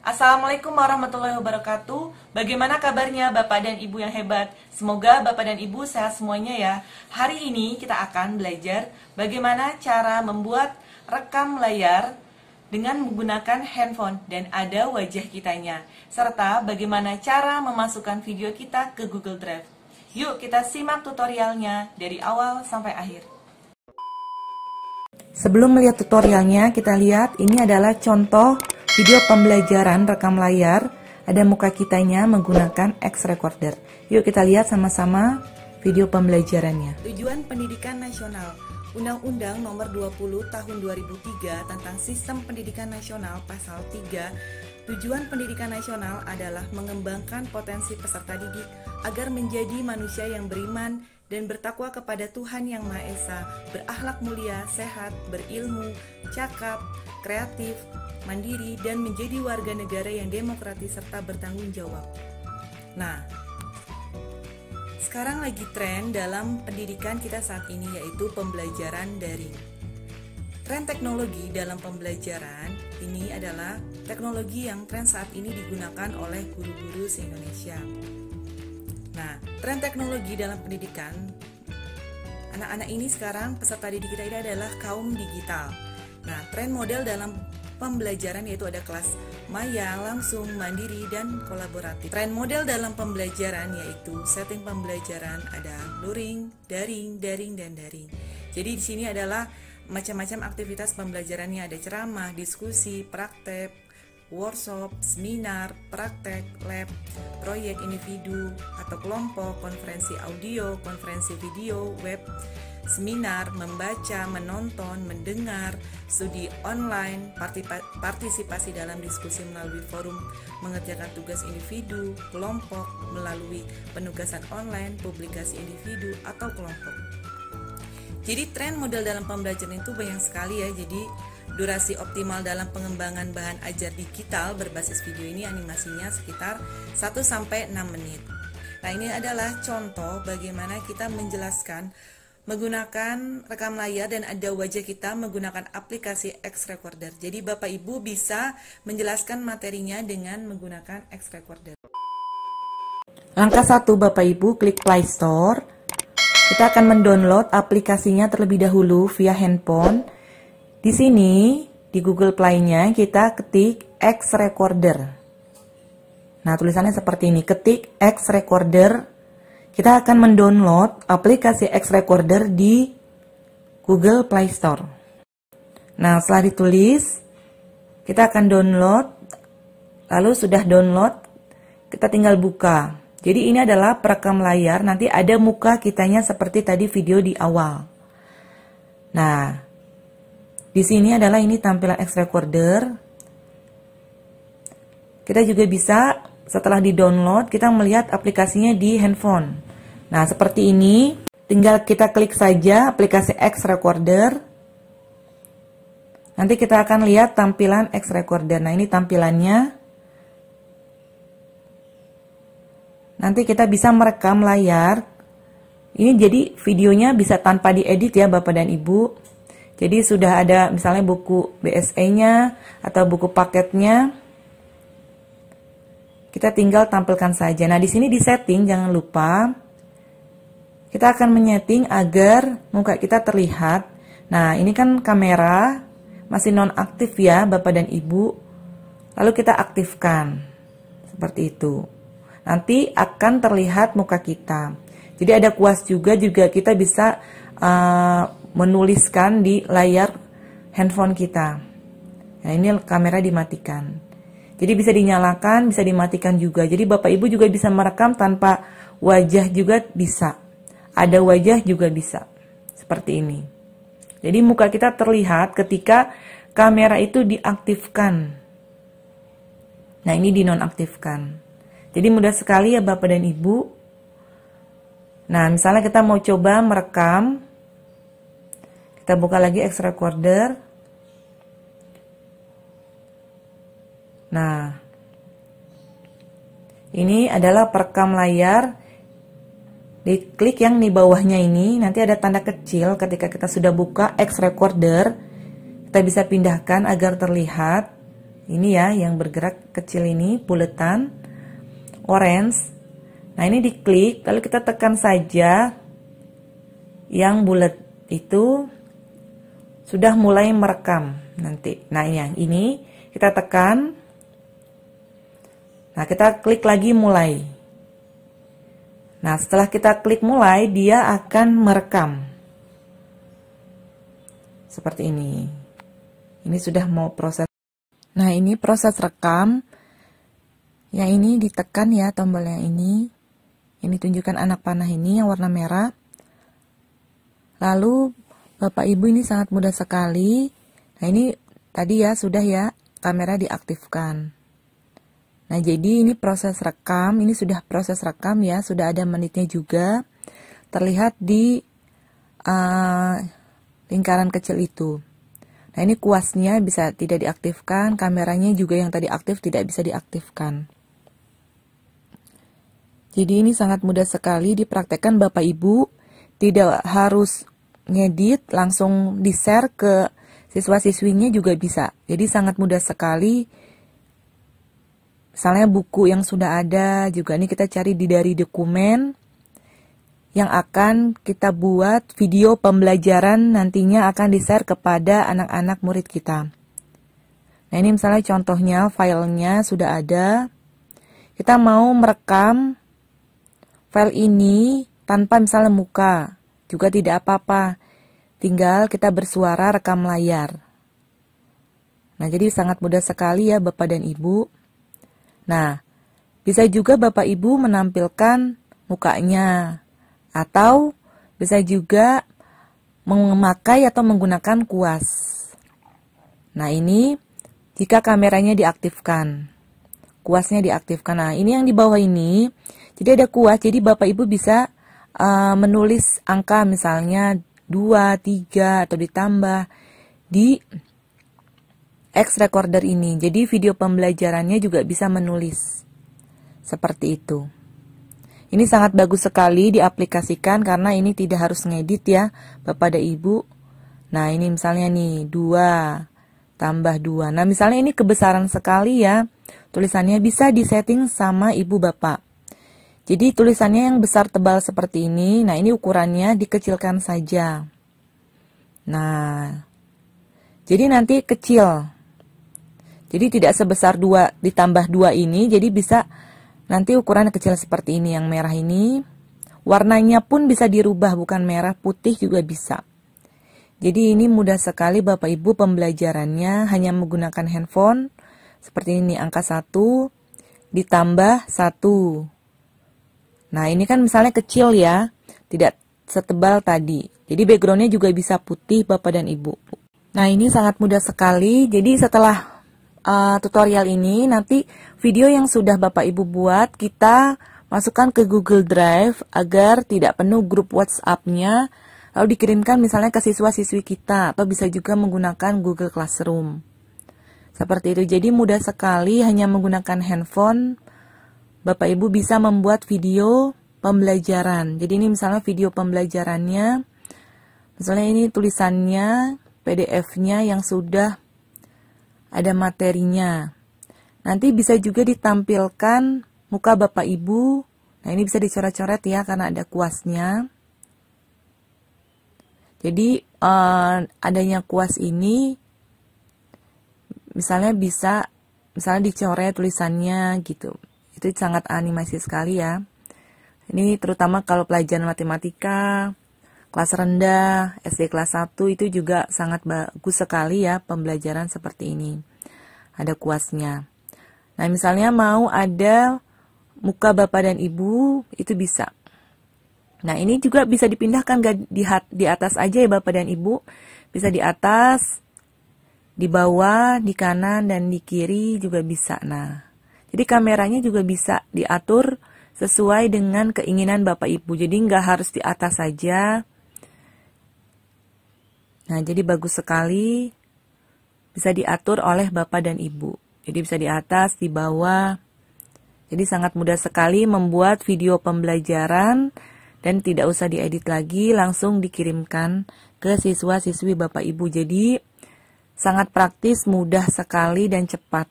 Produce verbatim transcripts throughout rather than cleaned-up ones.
Assalamualaikum warahmatullahi wabarakatuh. Bagaimana kabarnya Bapak dan Ibu yang hebat? Semoga Bapak dan Ibu sehat semuanya ya. Hari ini kita akan belajar bagaimana cara membuat rekam layar dengan menggunakan handphone dan ada wajah kitanya, serta bagaimana cara memasukkan video kita ke Google Drive. Yuk kita simak tutorialnya dari awal sampai akhir. Sebelum melihat tutorialnya, kita lihat ini adalah contoh video pembelajaran rekam layar, ada muka kitanya menggunakan X-Recorder. Yuk kita lihat sama-sama video pembelajarannya. Tujuan Pendidikan Nasional. Undang-Undang Nomor dua puluh Tahun dua ribu tiga tentang Sistem Pendidikan Nasional Pasal tiga. Tujuan Pendidikan Nasional adalah mengembangkan potensi peserta didik agar menjadi manusia yang beriman dan bertakwa kepada Tuhan Yang Maha Esa, berakhlak mulia, sehat, berilmu, cakap, kreatif, mandiri, dan menjadi warga negara yang demokratis serta bertanggung jawab. Nah, sekarang lagi tren dalam pendidikan kita saat ini yaitu pembelajaran daring. Tren teknologi dalam pembelajaran ini adalah teknologi yang tren saat ini digunakan oleh guru-guru se-Indonesia. Nah, tren teknologi dalam pendidikan anak-anak ini sekarang peserta didik kita ini adalah kaum digital. Nah, tren model dalam pembelajaran yaitu ada kelas maya, langsung, mandiri, dan kolaboratif. Tren model dalam pembelajaran yaitu setting pembelajaran ada luring, daring, daring, dan daring. Jadi di sini adalah macam-macam aktivitas pembelajarannya, ada ceramah, diskusi, praktek, workshop, seminar, praktek, lab, proyek individu atau kelompok, konferensi audio, konferensi video, web, seminar, membaca, menonton, mendengar, studi online, partisipasi dalam diskusi melalui forum, mengerjakan tugas individu, kelompok, melalui penugasan online, publikasi individu, atau kelompok. Jadi tren model dalam pembelajaran itu banyak sekali ya, jadi durasi optimal dalam pengembangan bahan ajar digital berbasis video ini animasinya sekitar satu sampai enam menit. Nah, ini adalah contoh bagaimana kita menjelaskan menggunakan rekam layar dan ada wajah kita menggunakan aplikasi X-Recorder. Jadi Bapak Ibu bisa menjelaskan materinya dengan menggunakan X-Recorder. Langkah satu, Bapak Ibu klik Play Store. Kita akan mendownload aplikasinya terlebih dahulu via handphone. Di sini di Google Play-nya kita ketik X-Recorder. Nah, tulisannya seperti ini, ketik X-Recorder. Kita akan mendownload aplikasi X-Recorder di Google Play Store. Nah, setelah ditulis, kita akan download. Lalu sudah download, kita tinggal buka. Jadi ini adalah perekam layar, nanti ada muka kitanya seperti tadi video di awal. Nah, di sini adalah ini tampilan X-Recorder. Kita juga bisa setelah di-download, kita melihat aplikasinya di handphone. Nah, seperti ini. Tinggal kita klik saja aplikasi X-Recorder. Nanti kita akan lihat tampilan X-Recorder. Nah, ini tampilannya. Nanti kita bisa merekam layar. Ini jadi videonya bisa tanpa diedit ya Bapak dan Ibu. Jadi sudah ada misalnya buku B S E-nya atau buku paketnya. Kita tinggal tampilkan saja. Nah, di sini di setting jangan lupa kita akan menyeting agar muka kita terlihat. Nah, ini kan kamera masih nonaktif ya Bapak dan Ibu. Lalu kita aktifkan seperti itu. Nanti akan terlihat muka kita. Jadi ada kuas juga juga kita bisa uh, menuliskan di layar handphone kita. Nah, ini kamera dimatikan. Jadi bisa dinyalakan, bisa dimatikan juga. Jadi Bapak Ibu juga bisa merekam tanpa wajah juga bisa. Ada wajah juga bisa. Seperti ini. Jadi muka kita terlihat ketika kamera itu diaktifkan. Nah, ini dinonaktifkan. Jadi mudah sekali ya Bapak dan Ibu. Nah, misalnya kita mau coba merekam. Kita buka lagi X-Recorder. Nah, ini adalah perekam layar. Diklik yang di bawahnya ini, nanti ada tanda kecil ketika kita sudah buka X-Recorder. Kita bisa pindahkan agar terlihat. Ini ya yang bergerak kecil ini, buletan orange. Nah ini diklik, lalu kita tekan saja yang bulet itu sudah mulai merekam nanti. Nah yang ini kita tekan. Nah kita klik lagi mulai. Nah setelah kita klik mulai, dia akan merekam. Seperti ini. Ini sudah mau proses. Nah ini proses rekam. Yang ini ditekan ya tombol yang ini. Yang ditunjukkan anak panah ini yang warna merah. Lalu Bapak Ibu ini sangat mudah sekali. Nah ini tadi ya sudah ya kamera diaktifkan. Nah jadi ini proses rekam. Ini sudah proses rekam ya. Sudah ada menitnya juga. Terlihat di uh, lingkaran kecil itu. Nah ini kuasnya bisa tidak diaktifkan, kameranya juga yang tadi aktif tidak bisa diaktifkan. Jadi ini sangat mudah sekali dipraktekkan Bapak Ibu, tidak harus ngedit, langsung di-share ke siswa-siswinya juga bisa. Jadi sangat mudah sekali, misalnya buku yang sudah ada juga ini kita cari di dari dokumen, yang akan kita buat video pembelajaran nantinya akan di-share kepada anak-anak murid kita. Nah ini misalnya contohnya, filenya sudah ada. Kita mau merekam file ini tanpa misalnya muka, juga tidak apa-apa. Tinggal kita bersuara rekam layar. Nah jadi sangat mudah sekali ya Bapak dan Ibu. Nah bisa juga Bapak Ibu menampilkan mukanya. Atau bisa juga memakai atau menggunakan kuas. Nah ini jika kameranya diaktifkan, kuasnya diaktifkan. Nah ini yang di bawah ini, jadi ada kuas. Jadi Bapak Ibu bisa uh, menulis angka misalnya dua, tiga atau ditambah di X-Recorder ini. Jadi video pembelajarannya juga bisa menulis seperti itu. Ini sangat bagus sekali diaplikasikan karena ini tidak harus ngedit ya Bapak dan Ibu. Nah ini misalnya nih dua tambah dua. Nah misalnya ini kebesaran sekali ya. Tulisannya bisa disetting sama Ibu Bapak. Jadi tulisannya yang besar tebal seperti ini. Nah ini ukurannya dikecilkan saja. Nah jadi nanti kecil. Jadi tidak sebesar dua ditambah dua ini. Jadi bisa nanti ukuran kecil seperti ini, yang merah ini. Warnanya pun bisa dirubah, bukan merah, putih juga bisa. Jadi ini mudah sekali Bapak Ibu pembelajarannya, hanya menggunakan handphone. Seperti ini, angka satu ditambah satu. Nah ini kan misalnya kecil ya, tidak setebal tadi. Jadi backgroundnya juga bisa putih Bapak dan Ibu. Nah ini sangat mudah sekali. Jadi setelah Uh, tutorial ini, nanti video yang sudah Bapak Ibu buat kita masukkan ke Google Drive agar tidak penuh grup WhatsApp-nya, lalu dikirimkan misalnya ke siswa-siswi kita, atau bisa juga menggunakan Google Classroom seperti itu. Jadi mudah sekali, hanya menggunakan handphone Bapak Ibu bisa membuat video pembelajaran. Jadi ini misalnya video pembelajarannya, misalnya ini tulisannya, P D F-nya yang sudah ada materinya. Nanti bisa juga ditampilkan muka Bapak Ibu. Nah ini bisa dicoret-coret ya karena ada kuasnya. Jadi eh, adanya kuas ini misalnya bisa misalnya dicoret tulisannya gitu. Itu sangat animasi sekali ya. Ini terutama kalau pelajaran matematika, kelas rendah, S D kelas satu itu juga sangat bagus sekali ya pembelajaran seperti ini. Ada kuasnya. Nah misalnya mau ada muka Bapak dan Ibu itu bisa. Nah ini juga bisa dipindahkan di, di atas aja ya Bapak dan Ibu. Bisa di atas, di bawah, di kanan, dan di kiri juga bisa. Nah jadi kameranya juga bisa diatur sesuai dengan keinginan Bapak Ibu. Jadi nggak harus di atas saja. Nah, jadi bagus sekali bisa diatur oleh Bapak dan Ibu. Jadi bisa di atas, di bawah. Jadi sangat mudah sekali membuat video pembelajaran dan tidak usah diedit lagi, langsung dikirimkan ke siswa-siswi Bapak Ibu. Jadi Sangat praktis, mudah sekali, dan cepat.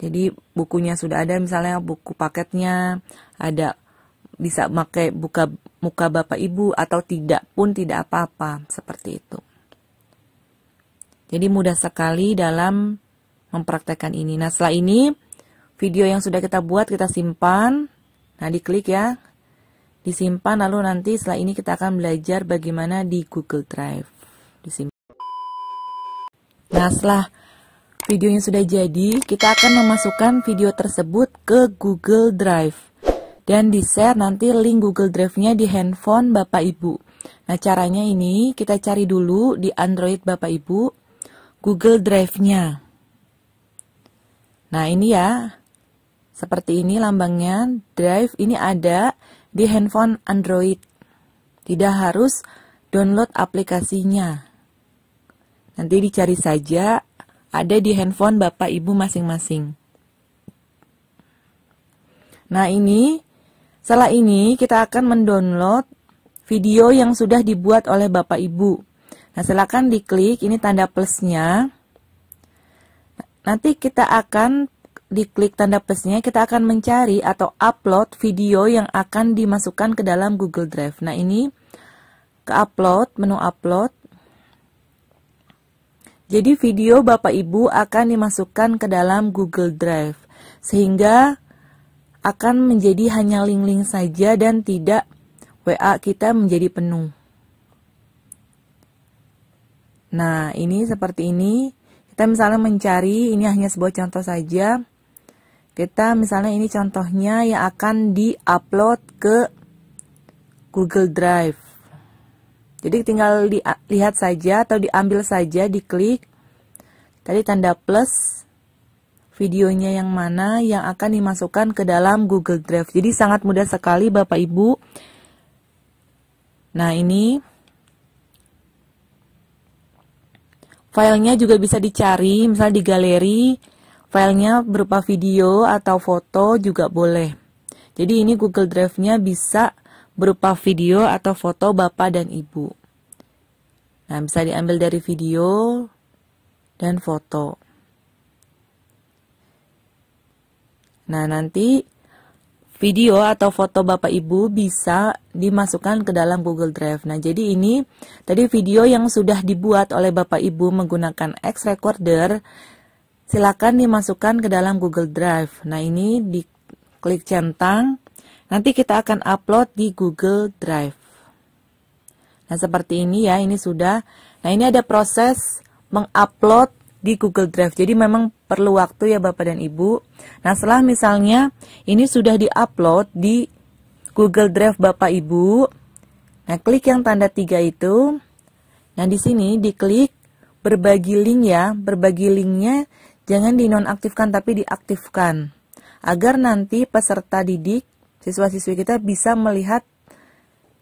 Jadi bukunya sudah ada, misalnya buku paketnya ada, bisa pakai buka muka bapak ibu atau tidak pun tidak apa-apa, seperti itu. Jadi mudah sekali dalam mempraktekkan ini. Nah setelah ini video yang sudah kita buat kita simpan. Nah diklik ya, disimpan, lalu nanti setelah ini kita akan belajar bagaimana di Google Drive. Disimpan. Nah setelah videonya sudah jadi, kita akan memasukkan video tersebut ke Google Drive dan di-share nanti link Google Drive-nya di handphone Bapak Ibu. Nah, caranya ini kita cari dulu di Android Bapak Ibu Google Drive-nya. Nah, ini ya. Seperti ini lambangnya, Drive ini ada di handphone Android. Tidak harus download aplikasinya. Nanti dicari saja. Ada di handphone Bapak Ibu masing-masing. Nah ini, setelah ini kita akan mendownload video yang sudah dibuat oleh Bapak Ibu. Nah silakan diklik, ini tanda plusnya. Nanti kita akan diklik tanda plusnya, kita akan mencari atau upload video yang akan dimasukkan ke dalam Google Drive. Nah ini ke upload, menu upload. Jadi video Bapak Ibu akan dimasukkan ke dalam Google Drive, sehingga akan menjadi hanya link-link saja dan tidak W A kita menjadi penuh. Nah ini seperti ini, kita misalnya mencari, ini hanya sebuah contoh saja. Kita misalnya ini contohnya yang akan di-upload ke Google Drive. Jadi tinggal dilihat saja atau diambil saja, diklik. Tadi tanda plus, videonya yang mana yang akan dimasukkan ke dalam Google Drive. Jadi sangat mudah sekali Bapak Ibu. Nah ini, filenya juga bisa dicari, misalnya di galeri, filenya berupa video atau foto juga boleh. Jadi ini Google Drive-nya bisa berupa video atau foto Bapak dan Ibu. Nah, bisa diambil dari video dan foto. Nah, nanti video atau foto Bapak Ibu bisa dimasukkan ke dalam Google Drive. Nah, jadi ini tadi video yang sudah dibuat oleh Bapak Ibu menggunakan X-Recorder, silakan dimasukkan ke dalam Google Drive. Nah, ini diklik centang. Nanti kita akan upload di Google Drive. Nah, seperti ini ya, ini sudah. Nah, ini ada proses mengupload di Google Drive. Jadi memang perlu waktu ya Bapak dan Ibu. Nah, setelah misalnya ini sudah diupload di Google Drive Bapak Ibu. Nah, klik yang tanda tiga itu. Nah, di sini diklik berbagi link ya. Berbagi linknya jangan dinonaktifkan tapi diaktifkan. Agar nanti peserta didik siswa-siswi kita bisa melihat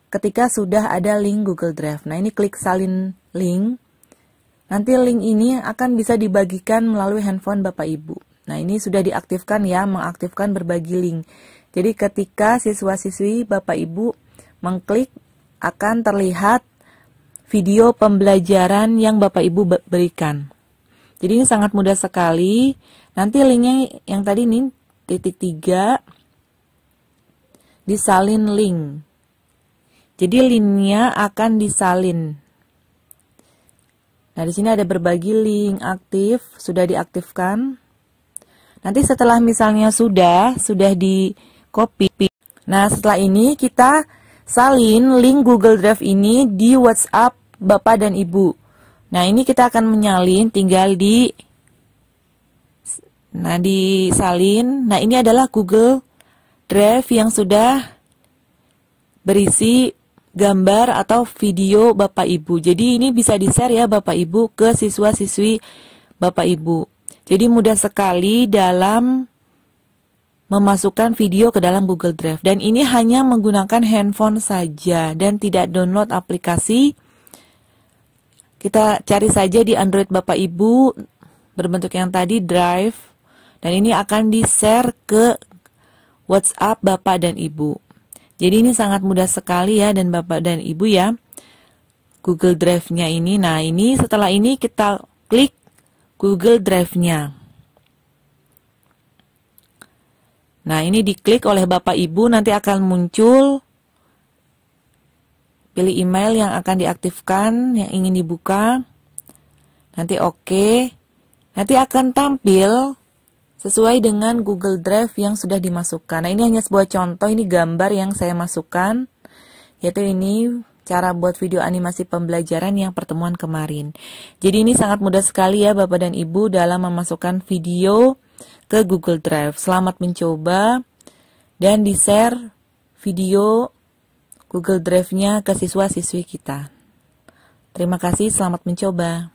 ketika sudah ada link Google Drive. Nah ini klik salin link. Nanti link ini akan bisa dibagikan melalui handphone Bapak Ibu. Nah ini sudah diaktifkan ya, mengaktifkan berbagi link. Jadi ketika siswa-siswi Bapak Ibu mengklik akan terlihat video pembelajaran yang Bapak Ibu berikan. Jadi ini sangat mudah sekali. Nanti linknya yang tadi ini titik tiga. Disalin link. Jadi linknya akan disalin. Nah di sini ada berbagi link aktif, sudah diaktifkan. Nanti setelah misalnya sudah sudah di copy. Nah setelah ini kita salin link Google Drive ini di WhatsApp Bapak dan Ibu. Nah ini kita akan menyalin, tinggal di, nah disalin. Nah ini adalah Google Drive yang sudah berisi gambar atau video Bapak Ibu. Jadi ini bisa di-share ya Bapak Ibu ke siswa-siswi Bapak Ibu. Jadi mudah sekali dalam memasukkan video ke dalam Google Drive. Dan ini hanya menggunakan handphone saja dan tidak download aplikasi. Kita cari saja di Android Bapak Ibu berbentuk yang tadi Drive. Dan ini akan di-share ke WhatsApp Bapak dan Ibu. Jadi ini sangat mudah sekali ya dan Bapak dan Ibu ya. Google Drive-nya ini. Nah, ini setelah ini kita klik Google Drive-nya. Nah, ini diklik oleh Bapak Ibu, nanti akan muncul pilih email yang akan diaktifkan, yang ingin dibuka. Nanti oke. Nanti akan tampil sesuai dengan Google Drive yang sudah dimasukkan. Nah, ini hanya sebuah contoh, ini gambar yang saya masukkan, yaitu ini cara buat video animasi pembelajaran yang pertemuan kemarin. Jadi ini sangat mudah sekali ya Bapak dan Ibu dalam memasukkan video ke Google Drive. Selamat mencoba dan di-share video Google Drive-nya ke siswa-siswi kita. Terima kasih, selamat mencoba.